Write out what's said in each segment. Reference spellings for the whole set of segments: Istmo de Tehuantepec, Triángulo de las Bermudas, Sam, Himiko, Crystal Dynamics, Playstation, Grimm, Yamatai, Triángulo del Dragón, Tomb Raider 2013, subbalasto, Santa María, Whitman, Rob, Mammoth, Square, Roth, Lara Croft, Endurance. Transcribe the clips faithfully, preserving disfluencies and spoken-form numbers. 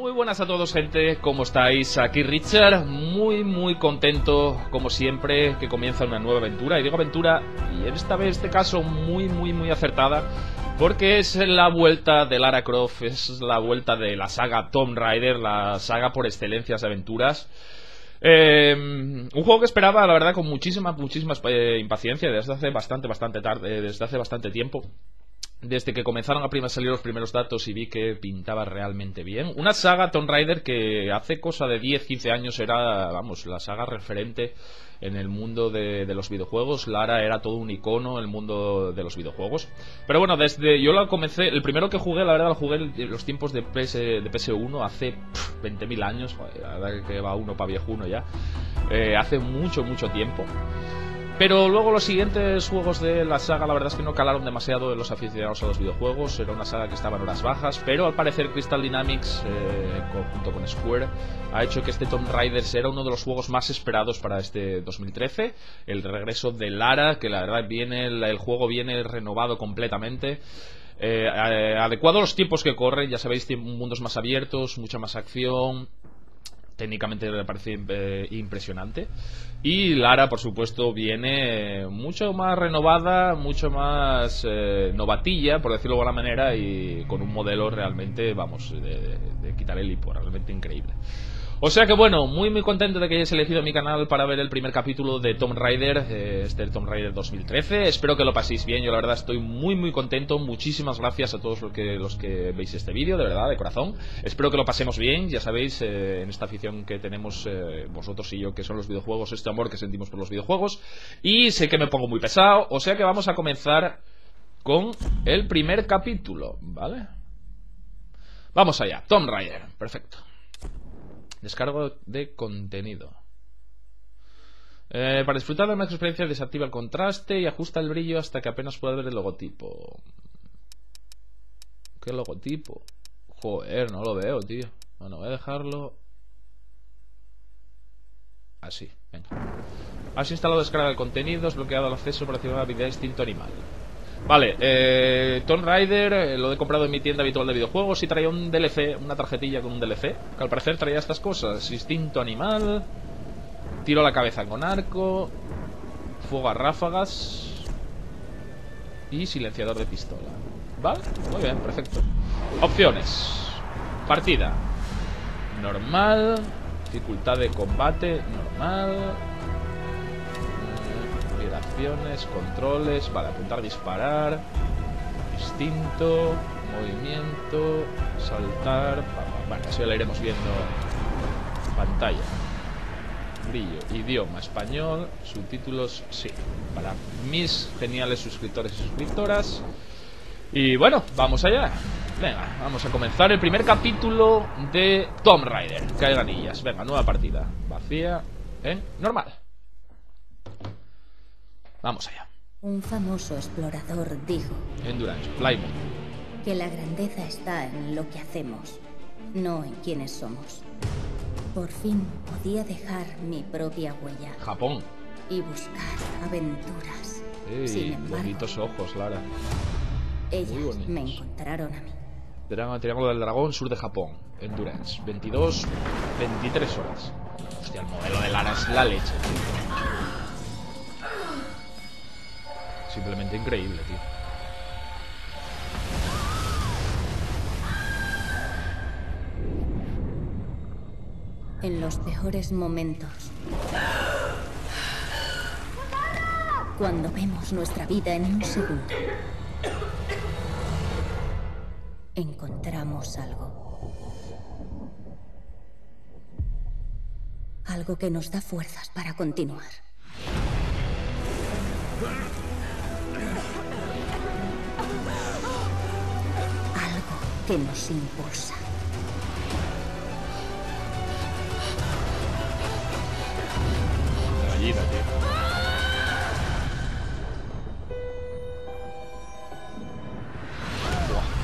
Muy buenas a todos, gente, ¿cómo estáis? Aquí Richard, muy muy contento, como siempre, que comienza una nueva aventura. Y digo aventura, y en esta vez, en este caso, muy muy muy acertada, porque es la vuelta de Lara Croft, es la vuelta de la saga Tomb Raider, la saga por excelencia de aventuras. Eh, un juego que esperaba, la verdad, con muchísima, muchísima eh, impaciencia desde hace bastante, bastante tarde, desde hace bastante tiempo. Desde que comenzaron a salir los primeros datos y vi que pintaba realmente bien. Una saga Tomb Raider que hace cosa de diez, quince años era, vamos, la saga referente en el mundo de, de los videojuegos. Lara era todo un icono en el mundo de los videojuegos. Pero bueno, desde yo la comencé, el primero que jugué, la verdad, lo jugué en los tiempos de, P S, de P S uno hace veinte mil años. La verdad que va uno para viejuno ya. Eh, hace mucho, mucho tiempo. Pero luego los siguientes juegos de la saga, la verdad es que no calaron demasiado en los aficionados a los videojuegos. Era una saga que estaba en horas bajas, pero al parecer Crystal Dynamics, eh, junto con Square, ha hecho que este Tomb Raider sea uno de los juegos más esperados para este dos mil trece. El regreso de Lara, que la verdad viene, el juego viene renovado completamente. Eh, adecuado a los tiempos que corren, ya sabéis, mundos más abiertos, mucha más acción. Técnicamente me parece eh, impresionante. Y Lara, por supuesto, viene mucho más renovada, mucho más eh, novatilla, por decirlo de alguna manera, y con un modelo realmente, vamos, de, de, de quitar el hipo, realmente increíble. O sea que bueno, muy muy contento de que hayáis elegido mi canal para ver el primer capítulo de Tomb Raider, eh, este Tomb Raider dos mil trece. Espero que lo paséis bien, yo la verdad estoy muy muy contento. Muchísimas gracias a todos los que, los que veis este vídeo, de verdad, de corazón. Espero que lo pasemos bien, ya sabéis, eh, en esta afición que tenemos eh, vosotros y yo, que son los videojuegos, este amor que sentimos por los videojuegos. Y sé que me pongo muy pesado, o sea que vamos a comenzar con el primer capítulo, ¿vale? Vamos allá, Tomb Raider, perfecto. Descargo de contenido. Eh, para disfrutar de una experiencia desactiva el contraste y ajusta el brillo hasta que apenas pueda ver el logotipo. ¿Qué logotipo? Joder, no lo veo, tío. Bueno, voy a dejarlo así, venga. Has instalado descarga del contenido, has bloqueado el acceso para activar la habilidad instinto animal. Vale, eh, Tomb Raider eh, lo he comprado en mi tienda habitual de videojuegos y traía un D L C, una tarjetilla con un D L C, que al parecer traía estas cosas: instinto animal, tiro a la cabeza con arco, fuego a ráfagas y silenciador de pistola. Vale, muy bien, perfecto. Opciones: partida normal, dificultad de combate normal, acciones, controles, vale, apuntar, disparar, instinto, movimiento, saltar, vale, eso ya lo iremos viendo. Pantalla, brillo, idioma, español, subtítulos, sí, para mis geniales suscriptores y suscriptoras. Y bueno, vamos allá. Venga, vamos a comenzar el primer capítulo de Tomb Raider. Cae ganillas, venga, nueva partida, vacía, ¿eh? Normal. Vamos allá. Un famoso explorador dijo... Endurance, Whitman. Que la grandeza está en lo que hacemos, no en quienes somos. Por fin podía dejar mi propia huella. Japón. Y buscar aventuras. Ey, sin embargo, bonitos ojos, Lara. Ellas me encontraron a mí. Triángulo del Dragón, sur de Japón. Endurance, veintidós, veintitrés horas. Hostia, el modelo de Lara es la leche, tío. Simplemente increíble, tío. En los peores momentos, cuando vemos nuestra vida en un segundo, encontramos algo. Algo que nos da fuerzas para continuar. Que nos impulsa. Gallina, tío. Buah.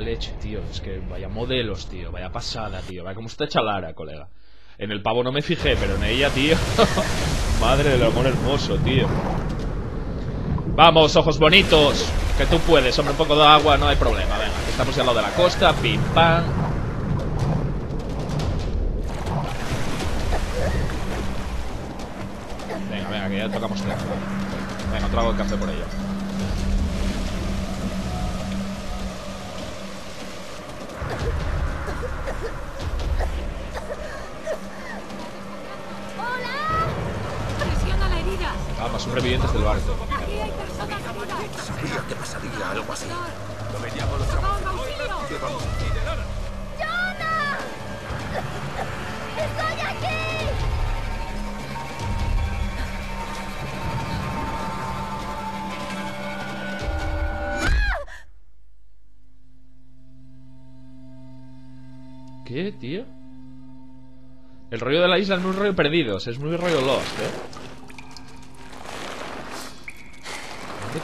Leche, tío, es que vaya modelos, tío, vaya pasada, tío, vaya como está hecha Lara, colega. En el pavo no me fijé, pero en ella, tío. Madre del amor hermoso, tío. Vamos, ojos bonitos, que tú puedes, hombre, un poco de agua, no hay problema. Venga, estamos ya al lado de la costa, pim, pam. Venga, venga, que ya tocamos el agua. Venga, trago el café por ello. Ah, más sobrevivientes del barco. Aquí hay personas heridas. Sabía que pasaría algo así. Lo veníamos los tramos. ¡Vamos! ¡Jonah! ¡Estoy aquí! ¿Qué, tío? El rollo de la isla es muy rollo perdidos. Es muy rollo lost, eh.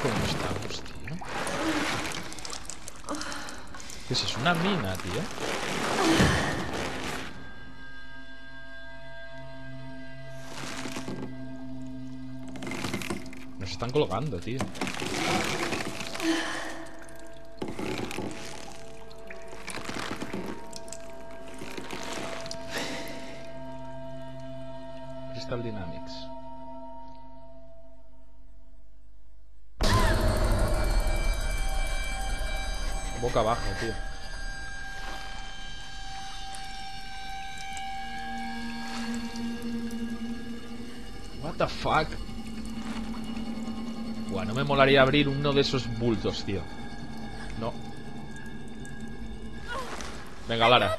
¿Cómo estamos, tío? ¿Qué es eso? ¿Una mina, tío? Nos están colgando, tío. Crystal Dynamics. Boca abajo, tío. What the fuck. Buah, no me molaría abrir uno de esos bultos, tío. No. Venga, Lara.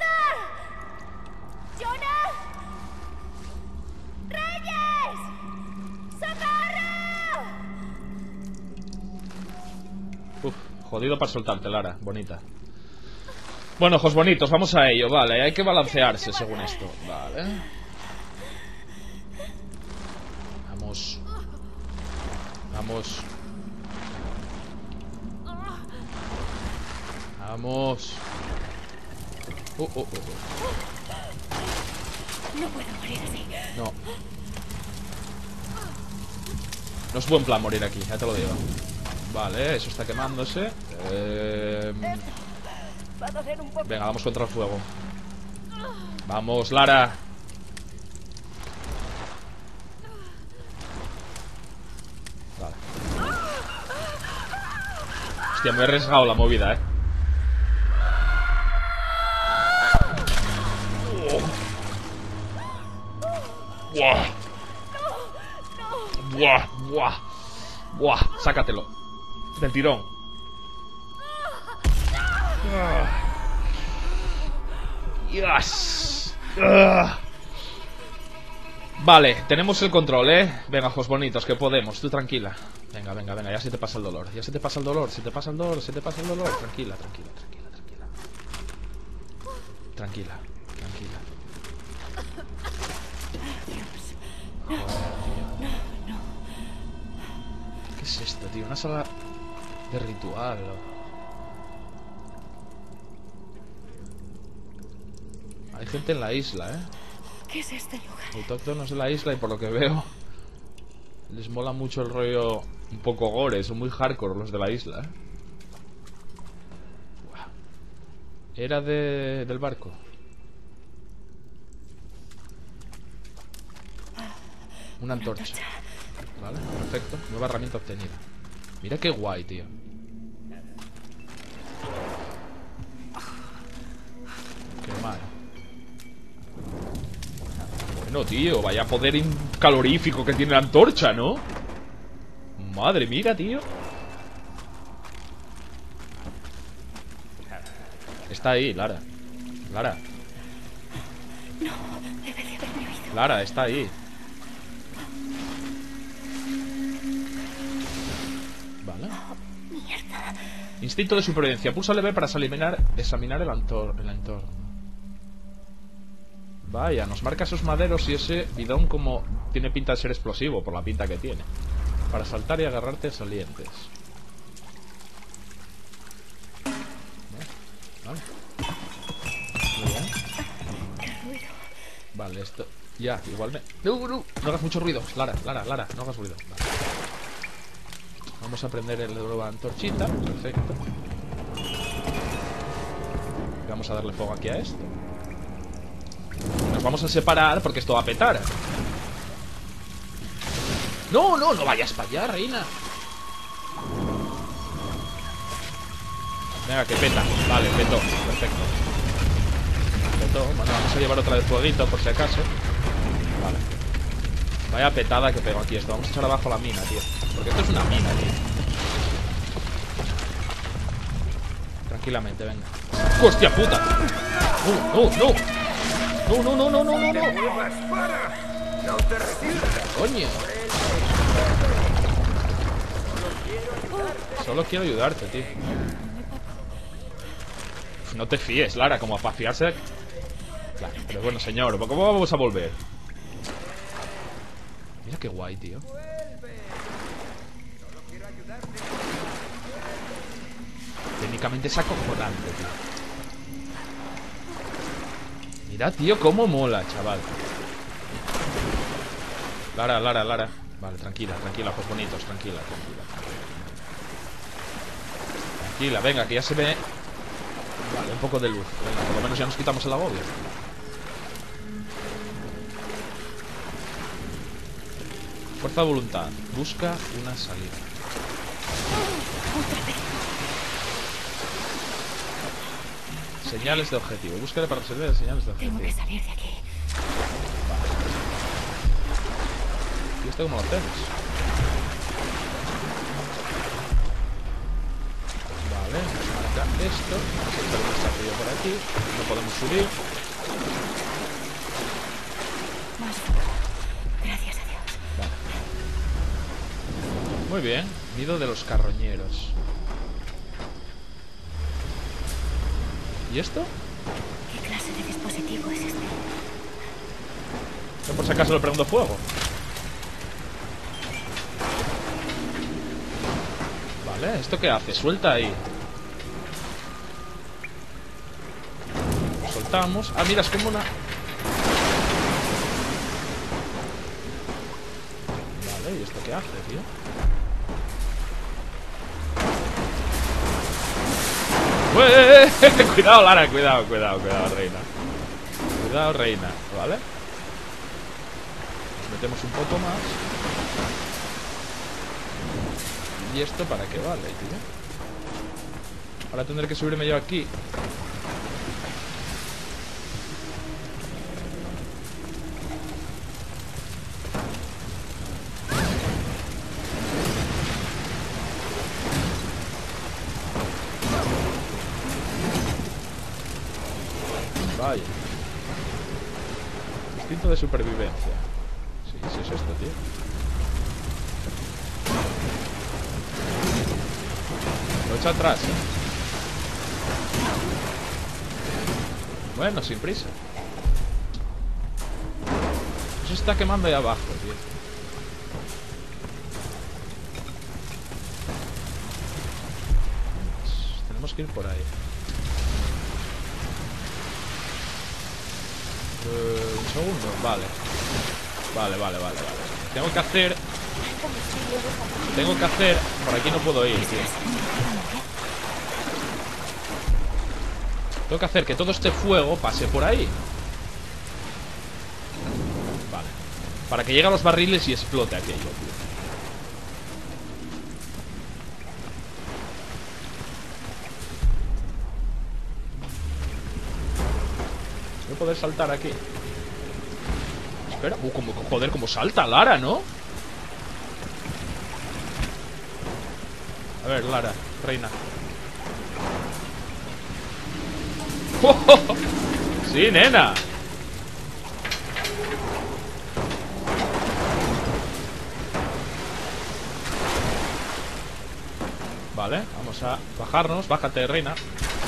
Jodido para soltarte, Lara, bonita. Bueno, ojos bonitos, vamos a ello, vale. Hay que balancearse según esto, vale. Vamos. Vamos. Vamos. Oh, oh, oh, oh. No puedo morir así. No. No es buen plan morir aquí, ya te lo digo. Vale, eso está quemándose. eh... Venga, vamos contra el fuego. Vamos, Lara. Vale. Hostia, me he arriesgado la movida, eh. Oh. Buah. Buah, buah. Buah, sácatelo del tirón. Ah. Yes. Ah. Vale, tenemos el control, eh. Venga, ojos bonitos, que podemos. Tú tranquila. Venga, venga, venga, ya se te pasa el dolor. Ya se te pasa el dolor, se te pasa el dolor, se te pasa el dolor. Tranquila, tranquila, tranquila, tranquila. Tranquila, tranquila. Joder, tío. ¿Qué es esto, tío? Una sala de ritual. Hay gente en la isla, ¿eh? ¿Qué es este lugar? Autóctonos de la isla y por lo que veo les mola mucho el rollo un poco gore, son muy hardcore los de la isla, ¿eh? Era de... del barco. Una antorcha. Vale, perfecto. Nueva herramienta obtenida. Mira qué guay, tío. Qué mal. Bueno, tío, vaya poder calorífico que tiene la antorcha, ¿no? Madre, mira, tío. Está ahí, Lara. Lara. No, debe de haberme oído. Lara, está ahí. Instinto de supervivencia. Pulsa L B para examinar, examinar el, antor, el entorno. Vaya, nos marca esos maderos y ese bidón como... Tiene pinta de ser explosivo, por la pinta que tiene. Para saltar y agarrarte a salientes. Vale. Vale. Muy bien. Vale, esto... Ya, igual me... No, no, no hagas mucho ruido, Lara, Lara, Lara, no hagas ruido. Vale. Vamos a prender la nueva antorchita. Perfecto. Vamos a darle fuego aquí a esto. Nos vamos a separar porque esto va a petar. No, no, no vayas para allá, reina. Venga, que peta. Vale, petó, perfecto. Petó, bueno, vamos a llevar otra de fueguito por si acaso. Vale. Vaya petada que pego aquí esto. Vamos a echar abajo la mina, tío. Porque esto es una mina, tío. Tranquilamente, venga. ¡Hostia puta! ¡No, no, no! ¡No, no, no, no, no, no! ¡No te retiras! ¡Coño! Solo quiero ayudarte, tío. No te fíes, Lara, como para fiarse. Claro, pero bueno, señor, ¿cómo vamos a volver? Mira qué guay, tío. Técnicamente es acojonante, tío. Mira, tío, cómo mola, chaval. Lara, Lara, Lara. Vale, tranquila, tranquila, ojos bonitos, tranquila, tranquila. Tranquila, venga, que ya se ve. Vale, un poco de luz. Venga, por lo menos ya nos quitamos el agobio. Fuerza de voluntad. Busca una salida. Señales de objetivo. Búscale para observar las señales de objetivo. Tengo que salir de aquí. Vale. ¿Y esto cómo lo hacemos? Vale. Esto, vamos a echar un desafío por aquí. No podemos subir. Gracias a Dios. Vale. Muy bien. Nido de los carroñeros. ¿Y esto? ¿Qué clase de dispositivo es este? Yo por si acaso le prendo fuego. Vale, ¿esto qué hace? Suelta ahí. Soltamos. Ah, mira, es como una... Vale, ¿y esto qué hace, tío? ¡Ueh! Cuidado, Lara, cuidado, cuidado, cuidado, reina. Cuidado, reina, ¿vale? Nos metemos un poco más. ¿Y esto para qué vale, tío? Ahora tendré que subirme yo aquí. De supervivencia. Sí, sí es esto, tío. Lo echa atrás, ¿eh? Bueno, sin prisa. Eso está quemando ahí abajo, tío. Pues tenemos que ir por ahí. Uh, un segundo, vale. Vale, vale, vale, vale. Tengo que hacer... Tengo que hacer... Por aquí no puedo ir, tío. Tengo que hacer que todo este fuego pase por ahí. Vale. Para que llegue a los barriles y explote aquello, tío. Poder saltar aquí. Espera, uh, como, joder, como salta Lara, ¿no? A ver, Lara, reina. ¡Oh, oh, oh! Sí, nena. Vale, vamos a bajarnos. Bájate, reina.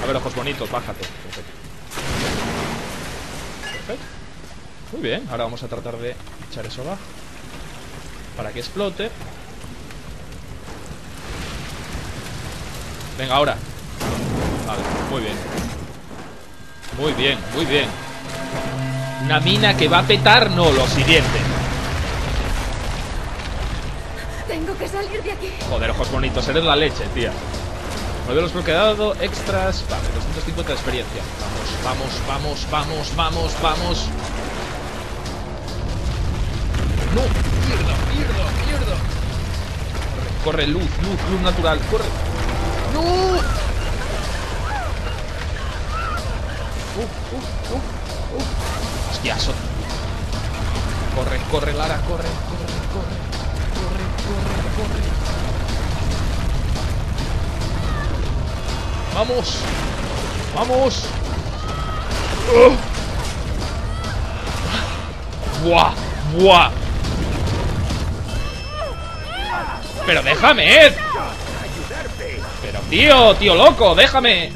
A ver, ojos bonitos, bájate. Perfecto. Muy bien, ahora vamos a tratar de echar eso abajo para que explote. Venga, ahora. Vale, muy bien. Muy bien, muy bien. Una mina que va a petar, no, lo siguiente. Tengo que salir de aquí. Joder, ojos bonitos, eres la leche, tía. Modelos bloqueados, extras. Vale, doscientos cincuenta de experiencia. Vamos, vamos, vamos, vamos, vamos, vamos. No, mierda, mierda, mierda. Corre, corre, luz, luz, luz natural, corre. No. Uh, uh, uh, uh. Hostias. Corre, corre, Lara, corre, corre, corre, corre, corre, corre. Vamos, vamos. ¡Oh! Buah, buah. Pero déjame, Ed. Pero tío, tío loco, déjame.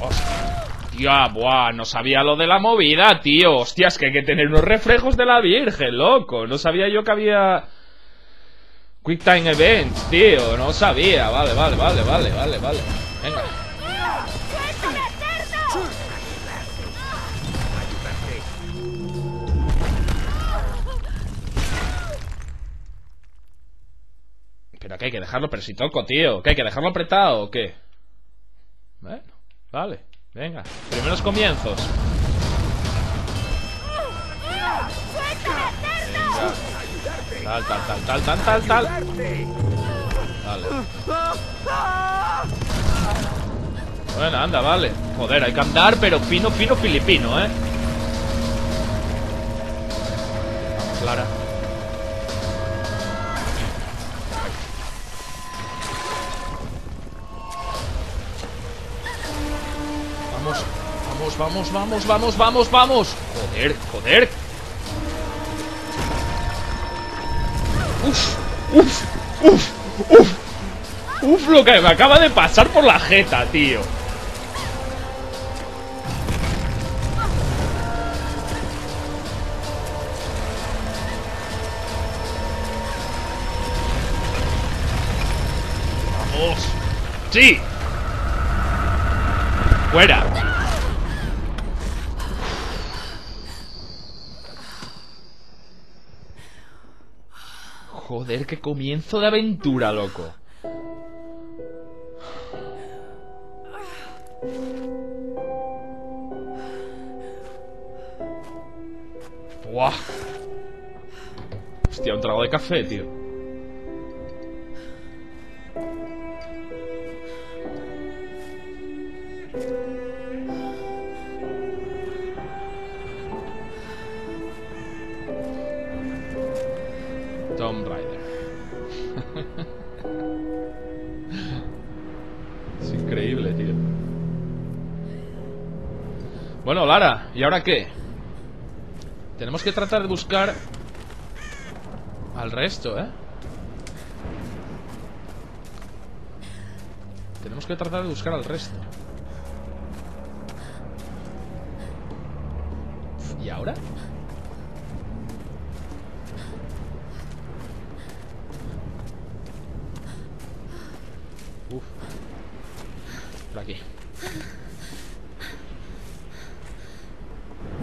Hostia, buah, no sabía lo de la movida, tío. Hostia, es que hay que tener unos reflejos de la Virgen, loco. No sabía yo que había... Quick Time Events, tío, no sabía. Vale, vale, vale, vale, vale, vale. Venga. Pero que hay que dejarlo, pero si toco, tío. ¿Que hay que dejarlo apretado o qué? Bueno, vale, venga. Primeros comienzos. Venga. Tal, tal, tal, tal, tal, tal, tal. Vale. Bueno, anda, vale. Joder, hay que andar, pero fino, fino, filipino, ¿eh? Vamos, Lara. Vamos, vamos, vamos, vamos, vamos, vamos, vamos. Joder, joder. Uf, uf, uf, uf. Uf, lo que me acaba de pasar por la jeta, tío. Vamos. Sí. Fuera. Joder, qué comienzo de aventura, loco. Buah. Hostia, un trago de café, tío. Tomb Raider. Es increíble, tío. Bueno, Lara, ¿y ahora qué? Tenemos que tratar de buscar al resto, ¿eh? Tenemos que tratar de buscar al resto. ¿Y ahora? Uf. Por aquí.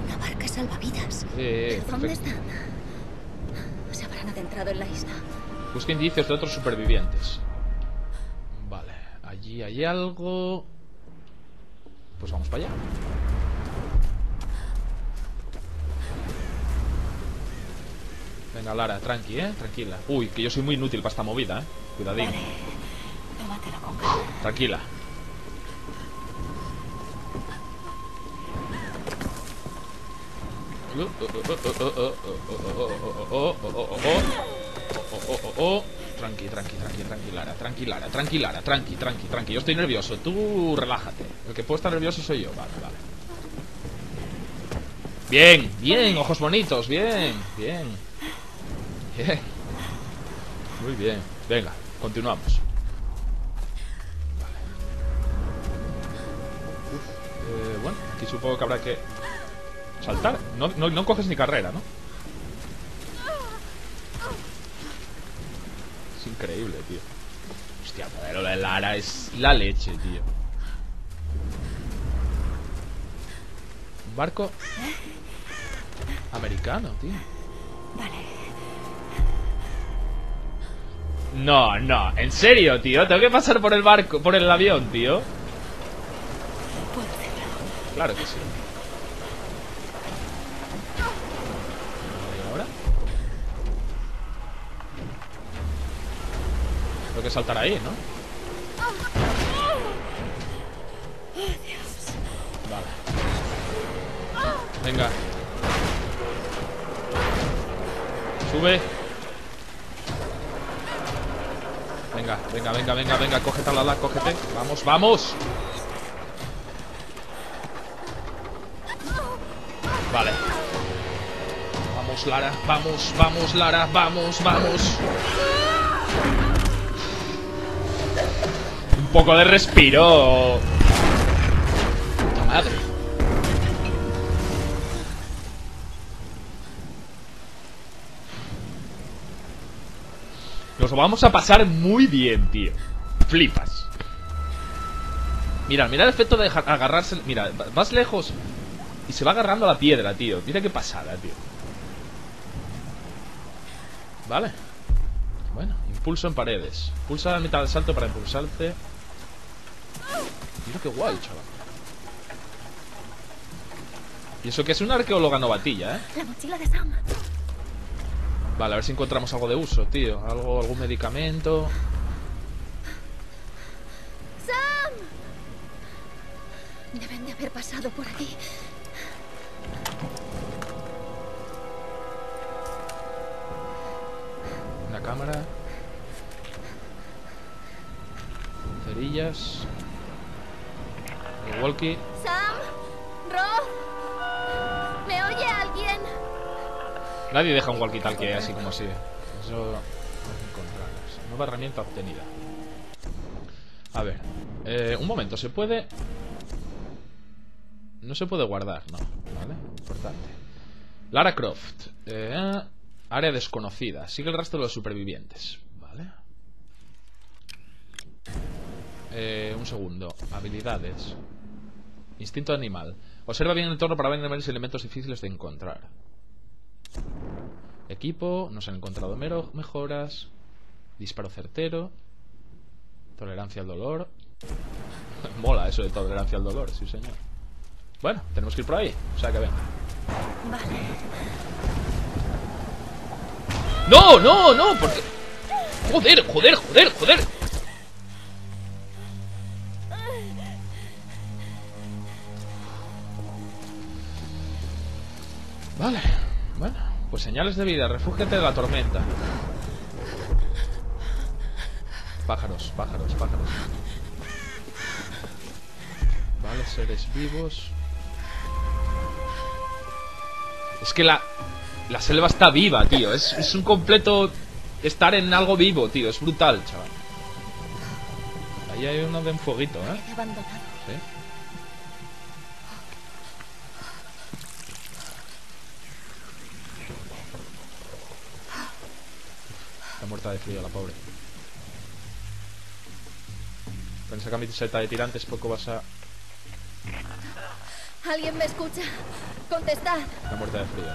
Una barca salvavidas. Eh, eh, ¿Dónde están? Se habrán adentrado en la isla. Busca indicios de otros supervivientes. Vale, allí hay algo. Pues vamos para allá. Venga, Lara, tranqui, eh, tranquila. Uy, que yo soy muy inútil para esta movida, eh. Cuidadín. Vale. Tranquila. Tranqui, tranqui, tranqui, tranquilara, tranquilara, tranquilara, tranqui, tranqui, tranqui. Yo estoy nervioso, tú relájate. El que puede estar nervioso soy yo, vale, vale. Bien, bien, ojos bonitos, bien, bien. Bien. Muy bien, venga, continuamos. Eh, bueno, aquí supongo que habrá que saltar. No, no, no coges ni carrera, ¿no? Es increíble, tío. Hostia, pero la Lara es la leche, tío. barco americano, tío. Vale. No, no, en serio, tío. Tengo que pasar por el barco, por el avión, tío. Claro que sí. ¿Y ahora? Tengo que saltar ahí, ¿no? Vale. Venga. Sube. Venga, venga, venga, venga, venga, cógete a la la, cógete. Vamos, vamos. Vale. Vamos, Lara, vamos, vamos, Lara, vamos, vamos. Un poco de respiro. Puta madre. Nos lo vamos a pasar muy bien, tío. Flipas. Mira, mira el efecto de agarrarse. Mira, vas lejos y se va agarrando a la piedra, tío. Mira qué pasada, tío. Vale. Bueno, impulso en paredes. Pulsa la mitad de salto para impulsarte. Mira qué guay, chaval. Y eso que es una arqueóloga novatilla, ¿eh? La mochila de Sam. Vale, a ver si encontramos algo de uso, tío. Algo, algún medicamento. ¡Sam! Deben de haber pasado por aquí. Una cámara. Cerillas. El walkie. ¡Sam! ¡Roth! ¿Me oye alguien? Nadie deja un walkie tal que así como así. Eso no encontramos. Nueva herramienta obtenida. A ver. Eh, un momento, ¿se puede...? No se puede guardar, no. Vale, importante. Lara Croft. Eh, área desconocida. Sigue el rastro de los supervivientes. Vale. Eh, un segundo. Habilidades. Instinto animal. Observa bien el entorno para ver varios elementos difíciles de encontrar. Equipo, nos han encontrado mejoras. Disparo certero. Tolerancia al dolor. Mola eso de tolerancia al dolor, sí señor. Bueno, tenemos que ir por ahí. O sea que venga. Vale. No, no, no, porque... Joder, joder, joder, joder. Vale, bueno. Pues señales de vida, refúgiate de la tormenta. Pájaros, pájaros, pájaros. Vale, seres vivos. Es que la, la selva está viva, tío. Es, es un completo estar en algo vivo, tío. Es brutal, chaval. Ahí hay uno de un fueguito, ¿eh? Sí. Muerta de frío, la pobre. Con esa camiseta de tirantes poco vas a... ¿Alguien me escucha? Contestad. La muerta de frío.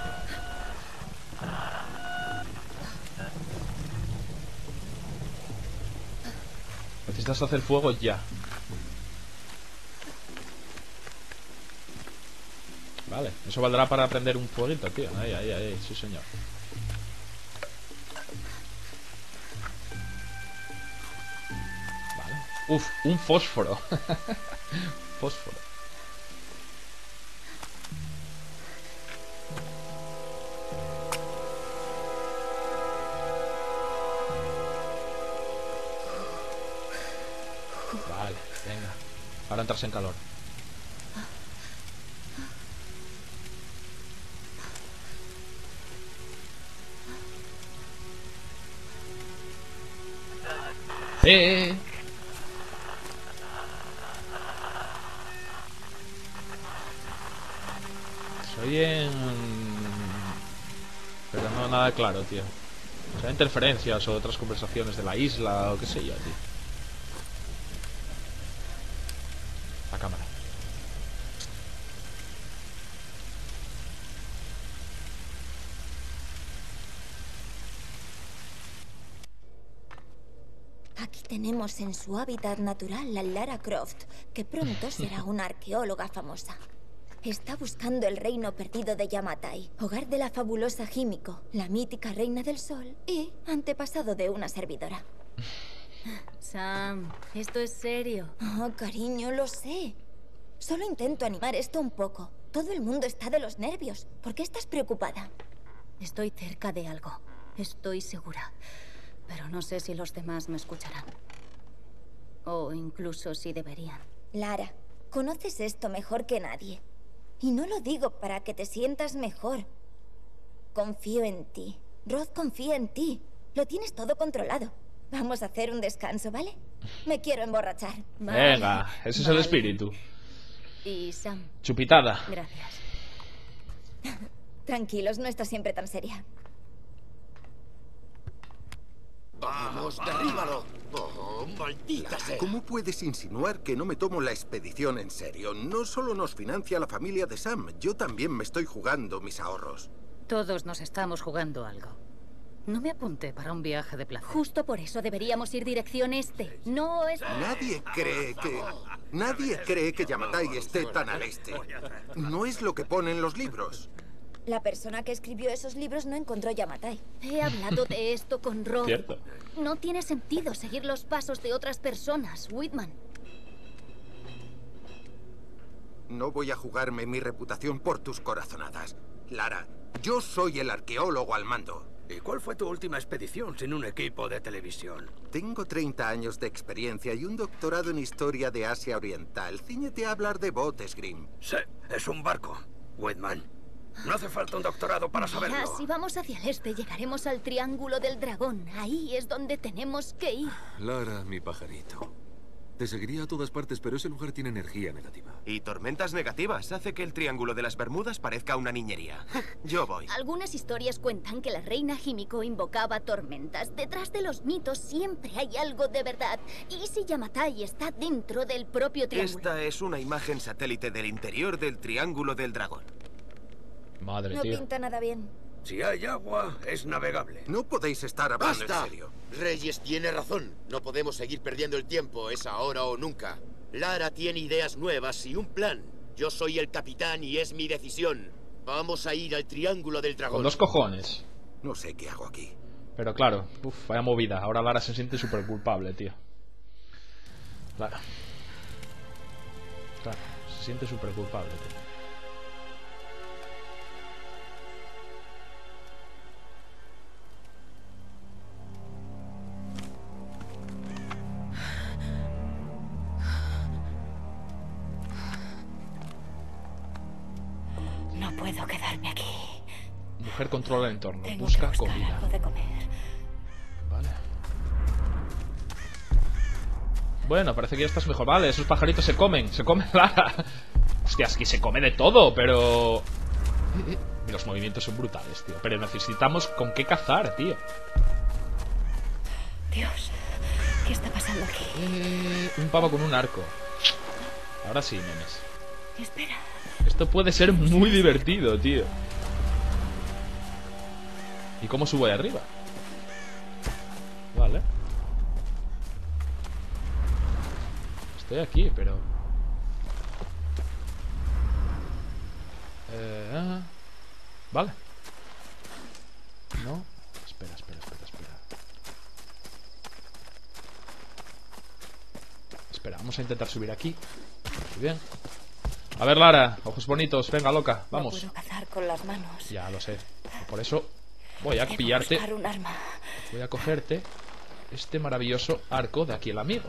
Necesitas hacer fuego ya. Vale, eso valdrá para prender un fueguito, tío. Ahí, ahí, ahí, sí señor. Uf, un fósforo. Fósforo. Vale, venga. Ahora entras en calor. Eh, eh. Bien, pero no nada claro, tío. O sea, interferencias o otras conversaciones de la isla o qué sé yo, tío. La cámara. Tenemos en su hábitat natural a Lara Croft, que pronto será una arqueóloga famosa. Está buscando el reino perdido de Yamatai, hogar de la fabulosa Himiko, la mítica reina del sol y antepasado de una servidora. Sam, esto es serio. Oh, cariño, lo sé. Solo intento animar esto un poco. Todo el mundo está de los nervios. ¿Por qué estás preocupada? Estoy cerca de algo, estoy segura. Pero no sé si los demás me escucharán. O incluso si deberían. Lara, conoces esto mejor que nadie. Y no lo digo para que te sientas mejor. Confío en ti. Roth confía en ti. Lo tienes todo controlado. Vamos a hacer un descanso, ¿vale? Me quiero emborrachar. Vale. Venga, ese vale. es el espíritu. Y Sam. Chupitada. Gracias. Tranquilos, no está siempre tan seria. ¡Vamos, derríbalo! ¡Oh, maldita sea! ¿Cómo puedes insinuar que no me tomo la expedición en serio? No solo nos financia la familia de Sam, yo también me estoy jugando mis ahorros. Todos nos estamos jugando algo. No me apunté para un viaje de placer. Justo por eso deberíamos ir dirección este. No es... Nadie cree que... Nadie cree que Yamatai esté tan al este. No es lo que ponen los libros. La persona que escribió esos libros no encontró Yamatai. He hablado de esto con Rob. Cierto. No tiene sentido seguir los pasos de otras personas, Whitman. No voy a jugarme mi reputación por tus corazonadas. Lara, yo soy el arqueólogo al mando. ¿Y cuál fue tu última expedición sin un equipo de televisión? Tengo treinta años de experiencia y un doctorado en historia de Asia Oriental. Cíñete a hablar de botes, Grimm. Sí, es un barco, Whitman. No hace falta un doctorado para saberlo. Mira, si vamos hacia el este, llegaremos al Triángulo del Dragón. Ahí es donde tenemos que ir. Lara, mi pajarito. Te seguiría a todas partes, pero ese lugar tiene energía negativa. Y tormentas negativas. Hace que el Triángulo de las Bermudas parezca una niñería. Yo voy. Algunas historias cuentan que la reina Himiko invocaba tormentas. Detrás de los mitos siempre hay algo de verdad. ¿Y si Yamatai está dentro del propio triángulo? Esta es una imagen satélite del interior del Triángulo del Dragón. Madre, no tío. pinta nada bien. Si hay agua, es navegable. No podéis estar hablando ¡Basta! En serio. Reyes tiene razón. No podemos seguir perdiendo el tiempo. Es ahora o nunca. Lara tiene ideas nuevas y un plan. Yo soy el capitán y es mi decisión. Vamos a ir al Triángulo del Dragón. Con dos cojones. No sé qué hago aquí. Pero claro, uff, vaya movida. Ahora Lara se siente súper culpable, tío. Lara. Claro, se siente súper culpable, tío. Controla el entorno. Tengo busca comida. Vale. Bueno, parece que ya estás mejor. Vale, esos pajaritos se comen. Se comen Lara. Hostias, que se come de todo, pero... Los movimientos son brutales, tío. Pero necesitamos con qué cazar, tío. Dios, ¿qué está pasando aquí? Eh, un pavo con un arco. Ahora sí, memes. Espera. Esto puede ser muy divertido, tío. ¿Y cómo subo de arriba? Vale. Estoy aquí, pero... Eh... Vale. No. Espera, espera, espera, espera. Espera, vamos a intentar subir aquí. Muy bien. A ver, Lara, ojos bonitos, venga, loca, vamos. No puedo cazar con las manos. Ya, lo sé. Por eso... Voy a pillarte. Voy a cogerte este maravilloso arco de aquí el amigo.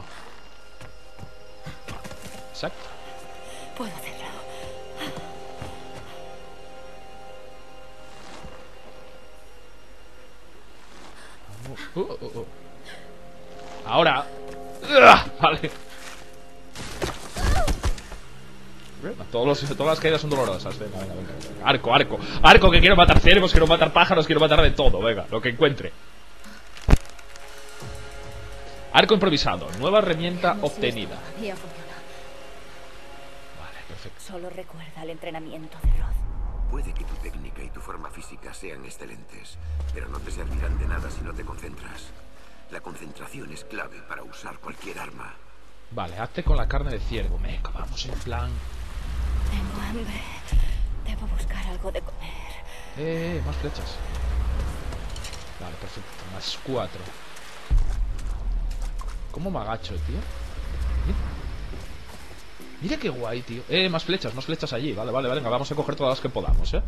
Exacto. Puedo hacerlo. Uh, uh, uh. Ahora. ¡Ugh! Vale. Todos los, todas las caídas son dolorosas. Venga, venga, venga, venga. Arco, arco. Arco, que quiero matar cervos, quiero matar pájaros, quiero matar de todo. Venga, lo que encuentre. Arco improvisado. Nueva herramienta obtenida. Vale, perfecto. Solo recuerda el entrenamiento de Roth. Puede que tu técnica y tu forma física sean excelentes, pero no te servirán de nada si no te concentras. La concentración es clave para usar cualquier arma. Vale, hazte con la carne de ciervo. Me acabamos en plan... Tengo hambre. Debo buscar algo de comer. Eh, eh, más flechas. Vale, perfecto. Más cuatro. ¿Cómo me agacho, tío? Mira, mira qué guay, tío. Eh, más flechas, más flechas allí. Vale, vale, vale. Vamos a coger todas las que podamos, eh.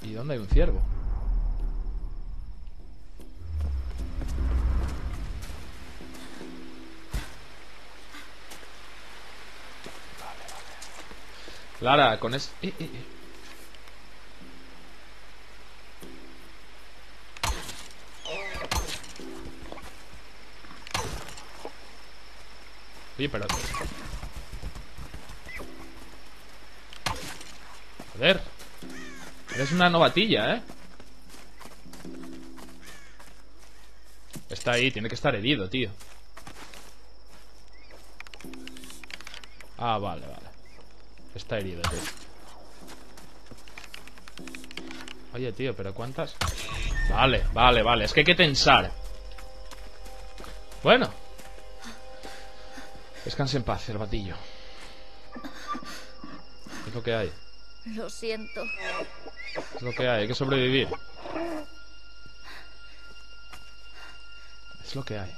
¿Y dónde hay un ciervo? Lara, con es... Eh, eh, eh. Oye, pero... Joder. Eres una novatilla, ¿eh? Está ahí, tiene que estar herido, tío. Ah, vale, vale. Está herido, tío. Oye, tío, ¿pero cuántas? Vale, vale, vale. Es que hay que tensar. Bueno. Descanse en paz, cervatillo. Es lo que hay. Lo siento. Es lo que hay, hay que sobrevivir. Es lo que hay.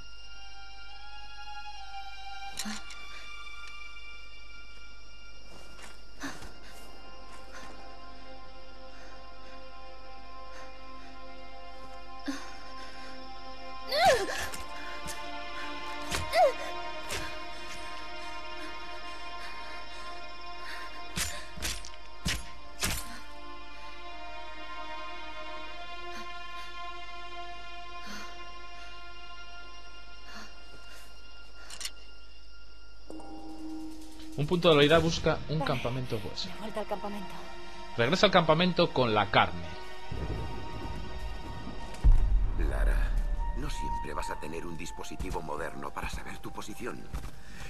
Un punto de la vida busca un vale, campamento hueso. Al campamento. Regresa al campamento con la carne. Lara, no siempre vas a tener un dispositivo moderno para saber tu posición.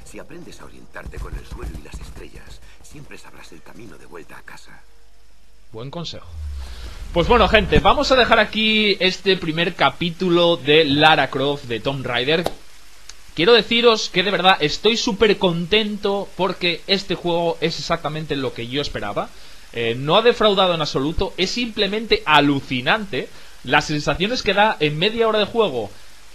Si aprendes a orientarte con el suelo y las estrellas, siempre sabrás el camino de vuelta a casa. Buen consejo. Pues bueno, gente, vamos a dejar aquí este primer capítulo de Lara Croft de Tomb Raider. Quiero deciros que de verdad estoy súper contento porque este juego es exactamente lo que yo esperaba. Eh, no ha defraudado en absoluto, es simplemente alucinante las sensaciones que da en media hora de juego.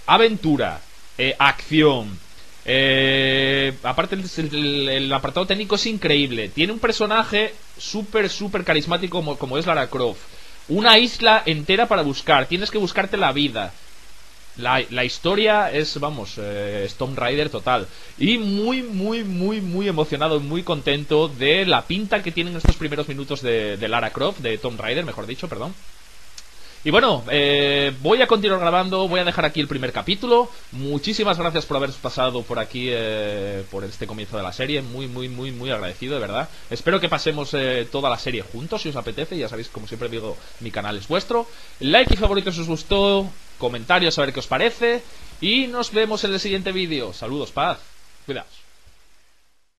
Aventura, eh, acción, eh, aparte el, el, el apartado técnico es increíble. Tiene un personaje súper, súper carismático como, como es Lara Croft. Una isla entera para buscar, tienes que buscarte la vida. La, la historia es, vamos, eh, Tomb Raider total. Y muy, muy, muy, muy emocionado, muy contento de la pinta que tienen estos primeros minutos de, de Lara Croft, de Tomb Raider, mejor dicho, perdón. Y bueno, eh, voy a continuar grabando, voy a dejar aquí el primer capítulo. Muchísimas gracias por haberos pasado por aquí, eh, por este comienzo de la serie. Muy, muy, muy, muy agradecido, de verdad. Espero que pasemos eh, toda la serie juntos, si os apetece. Ya sabéis, como siempre digo, mi canal es vuestro. Like y favorito si os gustó. Comentarios a ver qué os parece. Y nos vemos en el siguiente vídeo. Saludos, paz. Cuidaos.